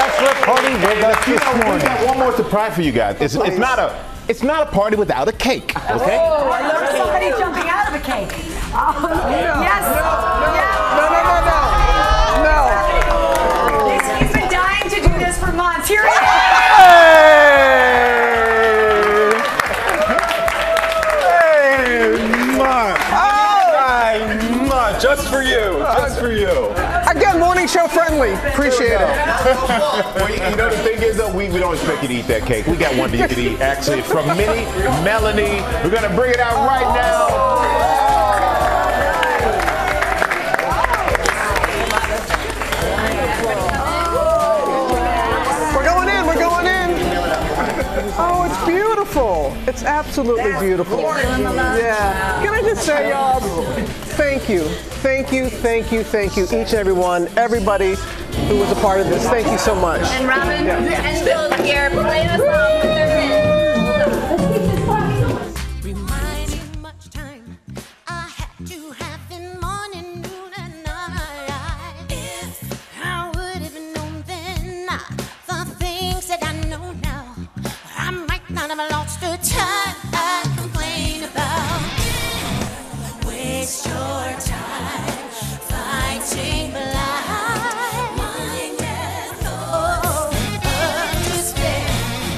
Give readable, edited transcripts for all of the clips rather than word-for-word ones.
bachelor party with us this morning. I got one more surprise for you guys. It's not a party without a cake. Okay? Oh, I love somebody jumping out of a cake. No. Yes. No. He's been dying to do this for months. Here it is. Just for you, just for you. Again, morning show friendly. Appreciate it. Well, you know, the thing is, though, we don't expect you to eat that cake. We got one to eat, actually, from Minnie, Melanie. We're going to bring it out right now. We're going in, we're going in. Oh, it's beautiful. It's absolutely beautiful. Yeah. Can I just say, y'all? Thank you, thank you, thank you, thank you, each and everybody who was a part of this. Thank you so much. And Robin and Bill here play the song with their hands. Reminding much time I had to have in morning, noon, and night. If I would have known then the things that I know now, I might not have lost the time I complain about. Waste your time fighting blind. Mind and thoughts despair.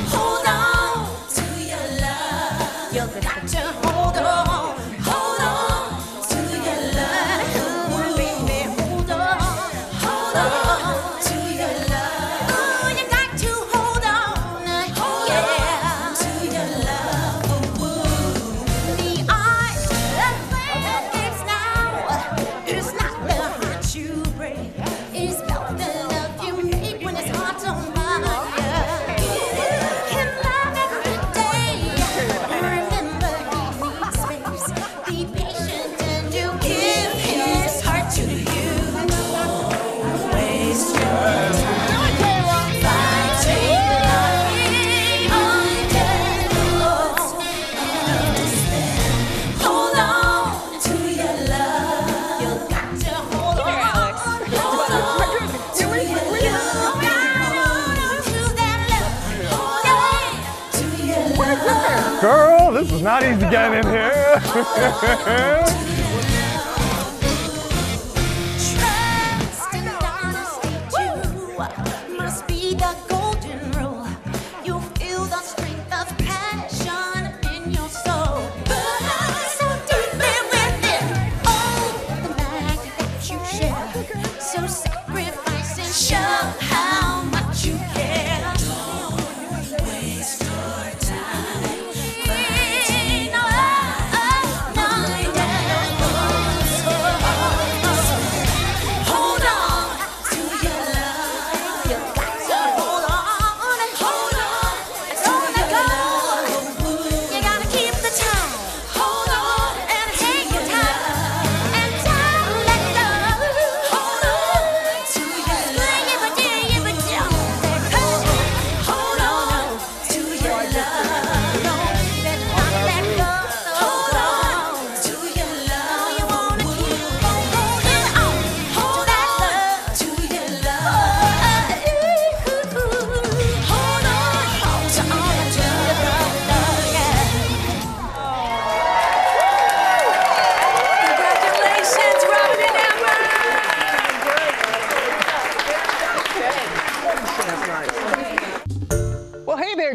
Hold on to your love. You've got to hold on to your love. Baby, hold on to your love. Oh, you got to hold on to your love. Ooh. The eyes of it's not the heart you break, it's about the love you make when it's hard to find. You can love every day. Remember, give me space. Be patient and you give his heart to you. Don't waste your time fighting under the hold on to your love. You've got to hold on. Hold on to your love. Hold on to that love. Hold on to your love. Girl, this is not easy getting in here. Trust and honesty too must be the golden rule. You feel the strength of passion in your soul. Burn so deeply within. Oh, the magic that you share. So sacrifice and show how much you care. Don't waste your time fighting mind and thoughts. Hold on to your love. You got to hold on to your love. You gotta keep the time. Hold on and take your time and don't let go. Hold on to your love. Yeah, but yeah, yeah, but yeah. Hold on to your love. Don't let go. Hold on to your love. You wanna keep on holding on. Hold that love to your love. Hold on to all of your love. Yeah. Congratulations, Robin and Amber. Well, hey there,